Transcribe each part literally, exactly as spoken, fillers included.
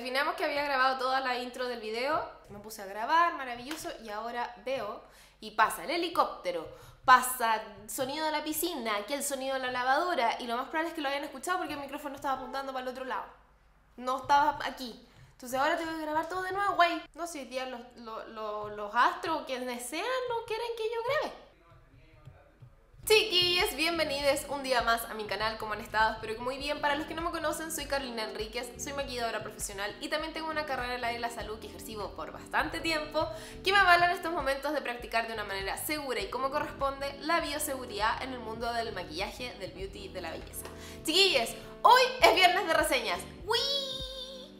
Definamos que había grabado toda la intro del video, me puse a grabar, maravilloso, y ahora veo y pasa el helicóptero, pasa sonido de la piscina, aquí el sonido de la lavadora, y lo más probable es que lo hayan escuchado porque el micrófono estaba apuntando para el otro lado, no estaba aquí. Entonces ahora tengo que grabar todo de nuevo, güey. No sé, si los, los, los, los astros, quienes sean, no quieren que yo grabe. Chiquillos, bienvenidos un día más a mi canal, ¿cómo han estado? Espero que muy bien. Para los que no me conocen, soy Carolina Enríquez, soy maquilladora profesional y también tengo una carrera en el área de la salud que ejercí por bastante tiempo, que me avalan en estos momentos de practicar de una manera segura y como corresponde la bioseguridad en el mundo del maquillaje, del beauty y de la belleza. Chiquillos, hoy es viernes de reseñas. ¡Wii!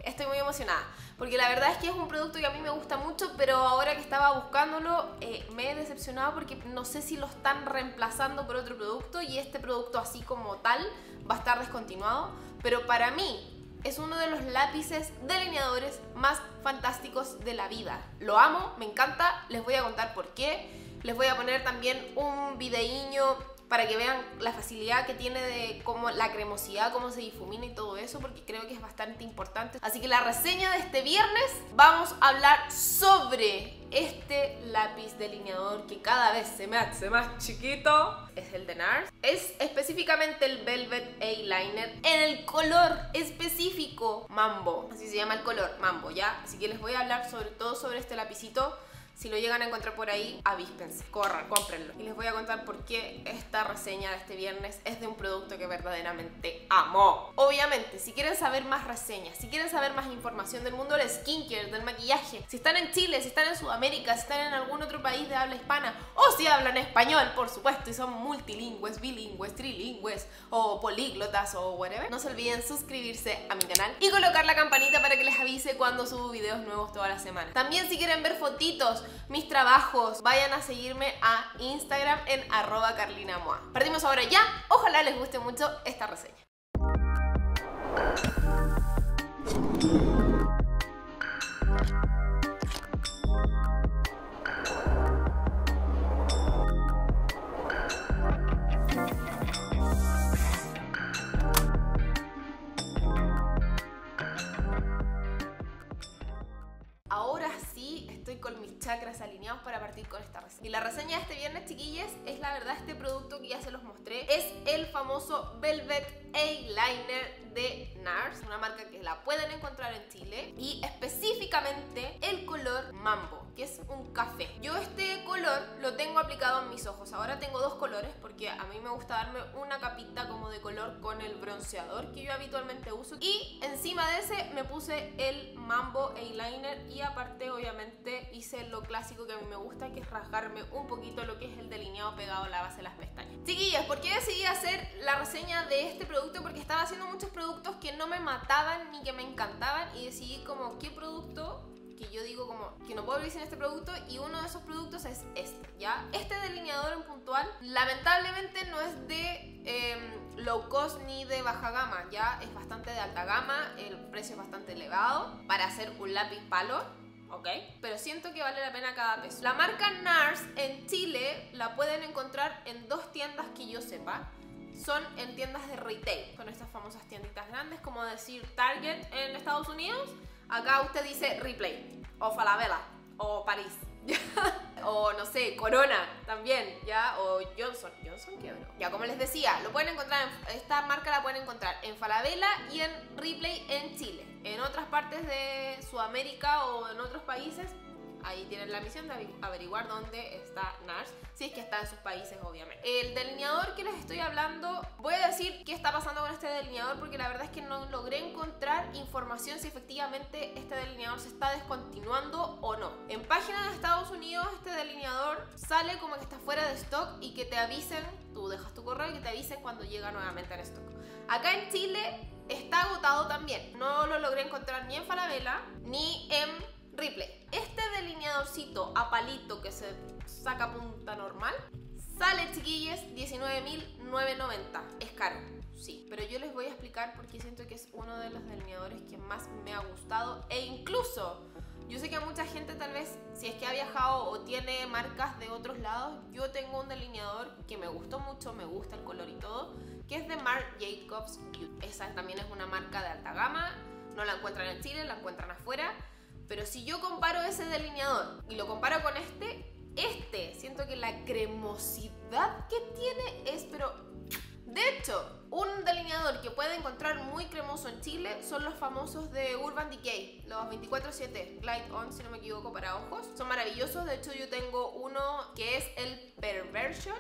Estoy muy emocionada, porque la verdad es que es un producto que a mí me gusta mucho, pero ahora que estaba buscándolo eh, me he decepcionado porque no sé si lo están reemplazando por otro producto y este producto así como tal va a estar descontinuado, pero para mí es uno de los lápices delineadores más fantásticos de la vida. Lo amo, me encanta, les voy a contar por qué. Les voy a poner también un videíño para que vean la facilidad que tiene, de cómo la cremosidad, cómo se difumina y todo eso, porque creo que es bastante importante. Así que la reseña de este viernes vamos a hablar sobre este lápiz delineador que cada vez se me hace más chiquito. Es el de NARS. Es específicamente el Velvet Eyeliner en el color específico Mambo. Así se llama el color, Mambo, ¿ya? Así que les voy a hablar sobre todo sobre este lapicito. Si lo llegan a encontrar por ahí, avíspense, corran, cómprenlo. Y les voy a contar por qué esta reseña de este viernes es de un producto que verdaderamente amo. Obviamente, si quieren saber más reseñas, si quieren saber más información del mundo del skincare, del maquillaje, si están en Chile, si están en Sudamérica, si están en algún otro país de habla hispana, o si hablan español, por supuesto, y son multilingües, bilingües, trilingües, o políglotas, o whatever, no se olviden suscribirse a mi canal y colocar la campanita para que les avise cuando subo videos nuevos toda la semana. También si quieren ver fotitos, mis trabajos, vayan a seguirme a Instagram en arroba Carlina M U A. Partimos ahora ya, ojalá les guste mucho esta reseña. Chakras alineados para partir con esta reseña. Y la reseña de este viernes, chiquillas, es la verdad este producto que ya se los mostré. Es el famoso Velvet Eyeliner de NARS, una marca que la pueden encontrar en Chile, y específicamente el color Mambo, que es un café. Yo este color lo tengo aplicado en mis ojos. Ahora tengo dos colores porque a mí me gusta darme una capita como de color con el bronceador que yo habitualmente uso, y encima de ese me puse el Mambo Eyeliner, y aparte obviamente hice lo clásico que a mí me gusta, que es rasgarme un poquito lo que es el delineado pegado a la base de las pestañas. Chiquillas, ¿por qué decidí hacer la reseña de este producto? Porque estaba haciendo muchos productos que no me mataban ni que me encantaban, y decidí como qué producto que yo digo como que no puedo vivir sin este producto, y uno de esos productos es este, ¿ya? Este delineador en puntual lamentablemente no es de eh, low cost ni de baja gama, ya es bastante de alta gama, el precio es bastante elevado para hacer un lápiz palo, ¿ok? Pero siento que vale la pena cada peso. La marca NARS en Chile la pueden encontrar en dos tiendas que yo sepa. Son en tiendas de retail, con estas famosas tienditas grandes, como decir Target en Estados Unidos. Acá usted dice Replay, o Falabella, o París, o no sé, Corona también, ya, o Johnson, Johnson quebró. Ya, como les decía, lo pueden encontrar, en, esta marca la pueden encontrar en Falabella y en Replay en Chile. En otras partes de Sudamérica o en otros países, ahí tienen la misión de averiguar dónde está NARS, si es que está en sus países, obviamente. El delineador que les estoy hablando, voy a decir qué está pasando con este delineador, porque la verdad es que no logré encontrar información si efectivamente este delineador se está descontinuando o no. En páginas de Estados Unidos este delineador sale como que está fuera de stock y que te avisen, tú dejas tu correo y que te avisen cuando llega nuevamente en stock. Acá en Chile está agotado también, no lo logré encontrar ni en Falabella ni en Ripley. Este delineadorcito a palito que se saca punta normal sale, chiquillas, diecinueve mil novecientos noventa. Es caro, sí, pero yo les voy a explicar por qué siento que es uno de los delineadores que más me ha gustado. E incluso yo sé que a mucha gente, tal vez, si es que ha viajado o tiene marcas de otros lados, yo tengo un delineador que me gustó mucho, me gusta el color y todo, que es de Marc Jacobs Youth. Esa también es una marca de alta gama. No la encuentran en Chile, la encuentran afuera. Pero si yo comparo ese delineador y lo comparo con este, este, siento que la cremosidad que tiene es, pero... De hecho, un delineador que puede encontrar muy cremoso en Chile son los famosos de Urban Decay, los veinticuatro siete Glide On, si no me equivoco, para ojos. Son maravillosos, de hecho yo tengo uno que es el Perversion,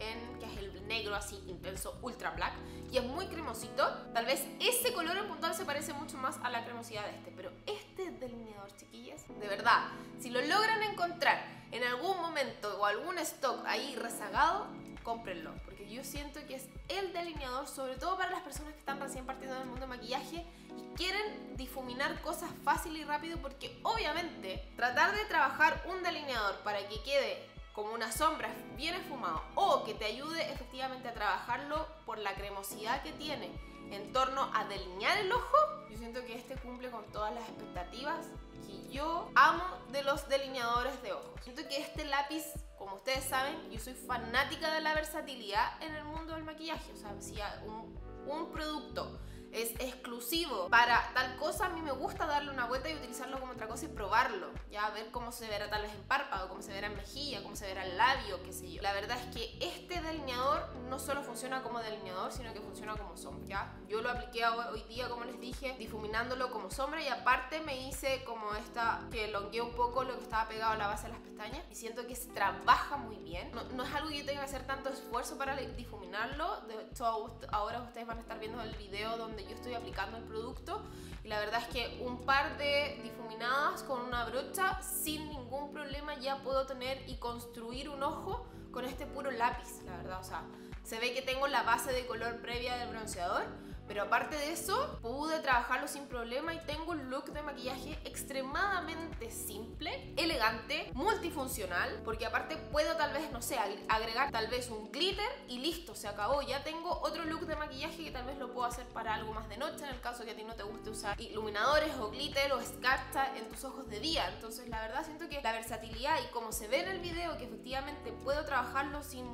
en, que es el negro así intenso, ultra black, y es muy cremosito. Tal vez ese color en puntual se parece mucho más a la cremosidad de este, pero este delineador, chiquillas, de verdad, si lo logran encontrar en algún momento o algún stock ahí rezagado, cómprenlo, porque yo siento que es el delineador, sobre todo para las personas que están recién partiendo en el mundo del maquillaje y quieren difuminar cosas fácil y rápido, porque obviamente tratar de trabajar un delineador para que quede como una sombra bien esfumado o que te ayude efectivamente a trabajarlo por la cremosidad que tiene en torno a delinear el ojo, yo siento que este cumple con todas las expectativas que yo amo de los delineadores de ojos. Siento que este lápiz, como ustedes saben, yo soy fanática de la versatilidad en el mundo del maquillaje. O sea, si un, un producto es exclusivo para tal cosa, a mí me gusta darle una vuelta y utilizarlo como otra cosa y probarlo. Ya ver cómo se verá tal vez en párpado, cómo se verá en mejilla, cómo se verá el labio, qué sé yo. La verdad es que este delineador no solo funciona como delineador, sino que funciona como sombra, ¿ya? Yo lo apliqué hoy día, como les dije, difuminándolo como sombra, y aparte me hice como esta, que longueé un poco lo que estaba pegado a la base de las pestañas, y siento que se trabaja muy bien. No, no es algo que yo tenga que hacer tanto esfuerzo para difuminarlo. De hecho, ahora ustedes van a estar viendo el video donde yo estoy aplicando el producto, y la verdad es que un par de difuminadas con una brocha sin ningún problema ya puedo tener y construir un ojo con este puro lápiz, la verdad. O sea, se ve que tengo la base de color previa del bronceador, pero aparte de eso pude trabajarlo sin problema y tengo un look de maquillaje extremadamente simple, elegante, multifuncional, porque aparte puedo tal vez, no sé, agregar tal vez un glitter y listo, se acabó. Ya tengo otro look de maquillaje que tal vez lo puedo hacer para algo más de noche, en el caso que a ti no te guste usar iluminadores o glitter o escarcha en tus ojos de día. Entonces la verdad siento que la versatilidad y como se ve en el video, que efectivamente puedo trabajarlo sin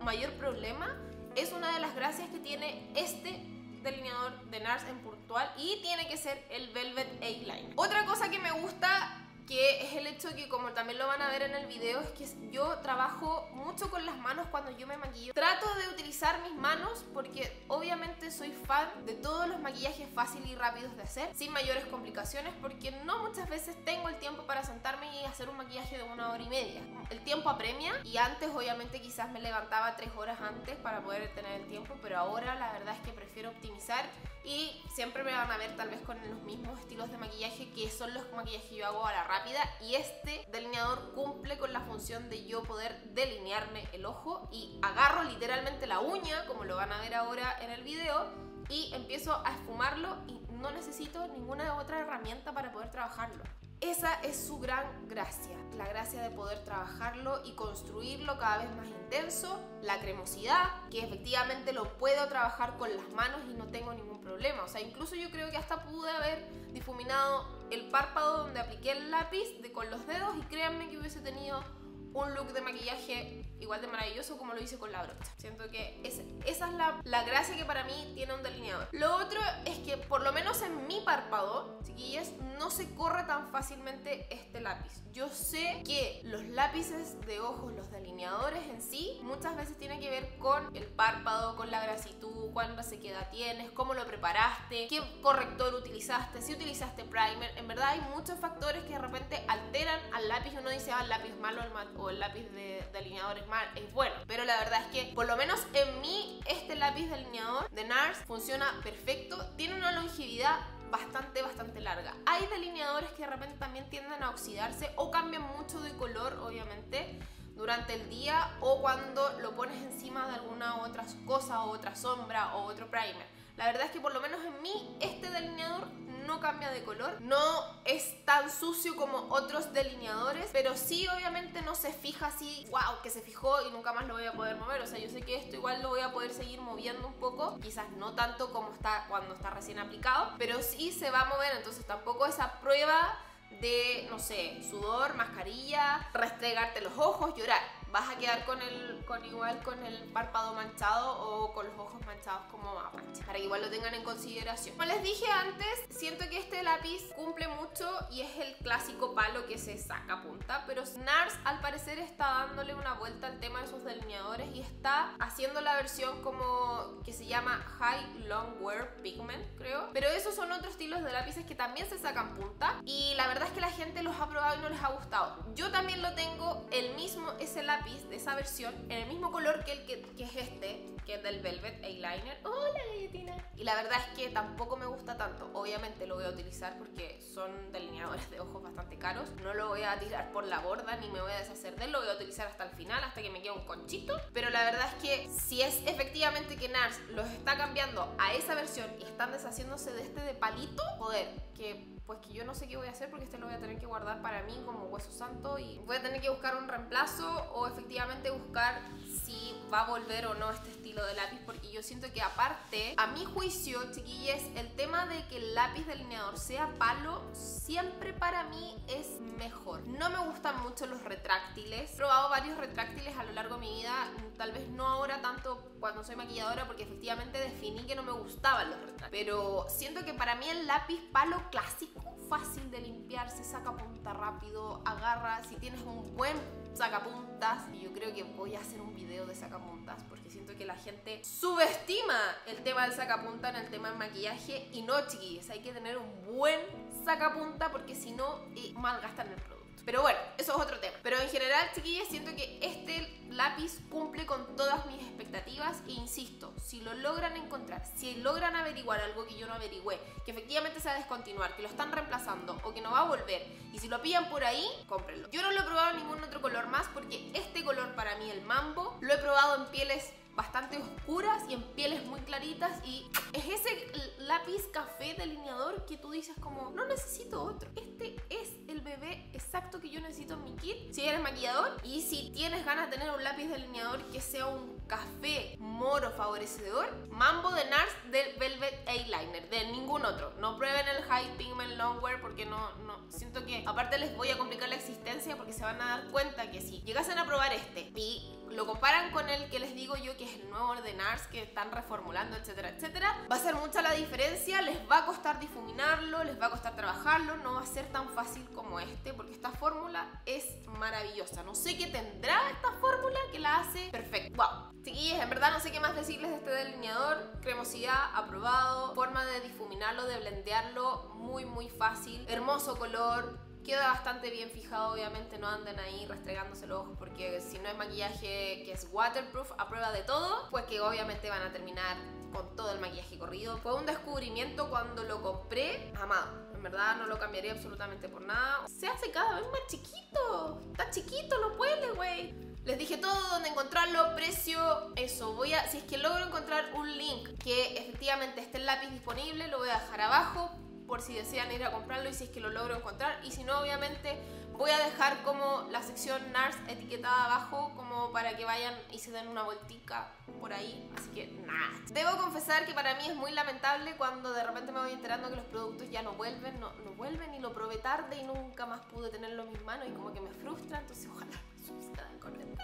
mayor problema, es una de las gracias que tiene este delineador de NARS en puntual, y tiene que ser el Velvet Eyeliner. Otra cosa que me gusta, que es el hecho que, como también lo van a ver en el video, es que yo trabajo mucho con las manos cuando yo me maquillo. Trato de utilizar mis manos porque obviamente soy fan de todos los maquillajes fáciles y rápidos de hacer, sin mayores complicaciones, porque no muchas veces tengo el tiempo para sentarme y hacer un maquillaje de una hora y media. El tiempo apremia, y antes obviamente quizás me levantaba tres horas antes para poder tener el tiempo, pero ahora la verdad es que prefiero optimizar, y siempre me van a ver tal vez con los mismos estilos de maquillaje, que son los maquillajes que yo hago a la rápida. Y este delineador cumple con la función de yo poder delinearme el ojo, y agarro literalmente la uña, como lo van a ver ahora en el video, y empiezo a esfumarlo, y no necesito ninguna otra herramienta para poder trabajarlo. Esa es su gran gracia, la gracia de poder trabajarlo y construirlo cada vez más intenso, la cremosidad, que efectivamente lo puedo trabajar con las manos y no tengo ningún problema. O sea, incluso yo creo que hasta pude haber difuminado el párpado donde apliqué el lápiz de, con los dedos, y créanme que hubiese tenido un look de maquillaje igual de maravilloso como lo hice con la brocha. Siento que esa, esa es la, la gracia que para mí tiene un delineador. Lo otro es que, por lo menos en mi párpado, chiquillas, no se corre tan fácilmente este lápiz. Yo sé que los lápices de ojos, los delineadores en sí, muchas veces tienen que ver con el párpado, con la grasitud, cuánta sequedad tienes, cómo lo preparaste, qué corrector utilizaste, si utilizaste primer. En verdad hay muchos factores que de repente alteran al lápiz. Uno dice, ah, el lápiz malo, el malo, o el lápiz de delineador es mal, es bueno, pero la verdad es que por lo menos en mí este lápiz delineador de NARS funciona perfecto. Tiene una longevidad bastante, bastante larga. Hay delineadores que de repente también tienden a oxidarse o cambian mucho de color, obviamente, durante el día, o cuando lo pones encima de alguna otra cosa, o otra sombra, o otro primer. La verdad es que por lo menos en mí este delineador no cambia de color, no es tan sucio como otros delineadores, pero sí obviamente no se fija así, wow, que se fijó y nunca más lo voy a poder mover. O sea, yo sé que esto igual lo voy a poder seguir moviendo un poco, quizás no tanto como está cuando está recién aplicado, pero sí se va a mover. Entonces tampoco esa prueba de, no sé, sudor, mascarilla, restregarte los ojos, llorar. vas a quedar con el, con igual con el párpado manchado o con los ojos manchados como mapache, para que igual lo tengan en consideración. Como les dije antes, siento que este lápiz cumple mucho y es el clásico palo que se saca punta, pero NARS al parecer está dándole una vuelta al tema de sus delineadores y está haciendo la versión como que se llama High Long Wear Pigment, creo, pero esos son otros estilos de lápices que también se sacan punta y la verdad es que la gente los ha probado y no les ha gustado. Yo también lo tengo, el mismo, ese lápiz de esa versión, en el mismo color que el que, que es este, que es del Velvet Eyeliner. ¡Oh, la galletina! Y la verdad es que tampoco me gusta tanto. Obviamente lo voy a utilizar porque son delineadores de ojos bastante caros, no lo voy a tirar por la borda ni me voy a deshacer de él, lo voy a utilizar hasta el final, hasta que me quede un conchito. Pero la verdad es que si es efectivamente que NARS los está cambiando a esa versión y están deshaciéndose de este de palito, joder, que... pues que yo no sé qué voy a hacer porque este lo voy a tener que guardar para mí como hueso santo y voy a tener que buscar un reemplazo o efectivamente buscar si va a volver o no este estilo de lápiz, porque yo siento que aparte, a mi juicio, chiquillas, el tema de que el lápiz delineador sea palo siempre para mí es mejor. No me gustan mucho los retráctiles. He probado varios retráctiles a lo largo de mi vida, tal vez no ahora tanto cuando soy maquilladora porque efectivamente definí que no me gustaban los retráctiles, pero siento que para mí el lápiz palo clásico, fácil de limpiar, se saca punta rápido, agarra, si tienes un buen sacapuntas, y yo creo que voy a hacer un video de sacapuntas porque siento que la gente subestima el tema del sacapunta en el tema del maquillaje y no, chiquillos, hay que tener un buen sacapunta porque si no eh, malgastan el producto. Pero bueno, eso es otro tema. Pero en general, chiquillas, siento que este lápiz cumple con todas mis expectativas e insisto, si lo logran encontrar, si logran averiguar algo que yo no averigüé, que efectivamente se va a descontinuar, que lo están reemplazando o que no va a volver, y si lo pillan por ahí, cómprenlo. Yo no lo he probado en ningún otro color más porque este color para mí, el Mambo, lo he probado en pieles bastante oscuras y en pieles muy claritas y es ese lápiz café delineador que tú dices como no necesito otro. Este es el bebé exacto que yo necesito en mi kit si eres maquillador y si tienes ganas de tener un lápiz delineador que sea un café moro favorecedor, Mambo de NARS del Velvet Eyeliner, de ningún otro. No prueben el High Pigment Longwear porque no, no, siento que aparte les voy a complicar la existencia porque se van a dar cuenta que si llegasen a probar este y lo comparan con el que les digo yo que es el nuevo de NARS que están reformulando, etcétera, etcétera, va a ser mucha la diferencia, les va a costar difuminarlo, les va a costar trabajarlo, no va a ser tan fácil como este porque esta fórmula es maravillosa. No sé qué tendrá esta fórmula que la hace perfecta. Wow, chiquillas, en verdad no sé qué más decirles de este delineador. Cremosidad, aprobado, forma de difuminarlo, de blendearlo, muy muy fácil, hermoso color. Queda bastante bien fijado, obviamente no anden ahí restregándose los ojos porque si no es maquillaje que es waterproof a prueba de todo, pues que obviamente van a terminar con todo el maquillaje corrido. Fue un descubrimiento cuando lo compré, amado. En verdad no lo cambiaría absolutamente por nada. Se hace cada vez más chiquito, está chiquito, no puede, güey. Les dije todo, dónde encontrarlo, precio, eso. Voy a, si es que logro encontrar un link que efectivamente esté el lápiz disponible, lo voy a dejar abajo por si desean ir a comprarlo y si es que lo logro encontrar, y si no obviamente voy a dejar como la sección NARS etiquetada abajo como para que vayan y se den una vueltica por ahí, así que nada. Debo confesar que para mí es muy lamentable cuando de repente me voy enterando que los productos ya no vuelven, no, no vuelven y lo probé tarde y nunca más pude tenerlo en mis manos y como que me frustra, entonces ojalá sucedan con el lápiz.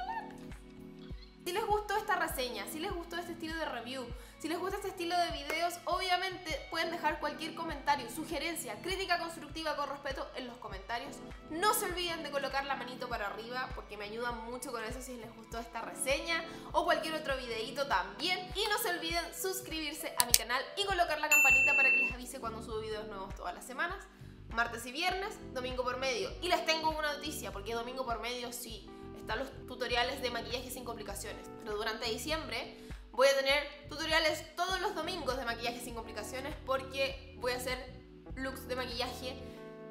Si les gustó esta reseña, si les gustó este estilo de review, si les gusta este estilo de videos, obviamente pueden dejar cualquier comentario, sugerencia, crítica constructiva con respeto en los comentarios. No se olviden de colocar la manito para arriba porque me ayudan mucho con eso si les gustó esta reseña o cualquier otro videito también. Y no se olviden suscribirse a mi canal y colocar la campanita para que les avise cuando subo videos nuevos todas las semanas, martes y viernes, domingo por medio. Y les tengo una noticia porque domingo por medio sí... están los tutoriales de maquillaje sin complicaciones, pero durante diciembre voy a tener tutoriales todos los domingos de maquillaje sin complicaciones porque voy a hacer looks de maquillaje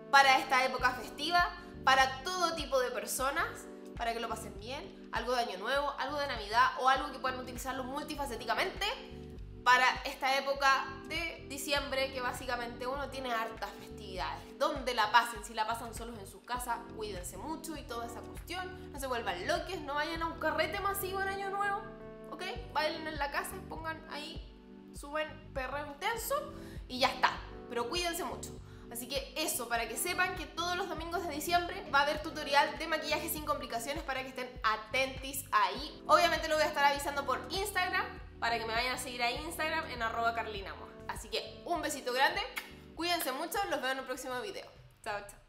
para esta época festiva, para todo tipo de personas, para que lo pasen bien, algo de año nuevo, algo de navidad o algo que puedan utilizarlo multifacéticamente para esta época de diciembre que básicamente uno tiene hartas festividades. Donde la pasen, si la pasan solos en su casa, cuídense mucho y toda esa cuestión. No se vuelvan locos, no vayan a un carrete masivo en año nuevo, ¿ok? Bailen en la casa, pongan ahí, suben perreo intenso y ya está. Pero cuídense mucho. Así que eso, para que sepan que todos los domingos de diciembre va a haber tutorial de maquillaje sin complicaciones para que estén atentis ahí. Obviamente lo voy a estar avisando por Instagram para que me vayan a seguir a Instagram en arroba carlina M U A. Así que un besito grande, cuídense mucho, los veo en un próximo video. Chao, chao.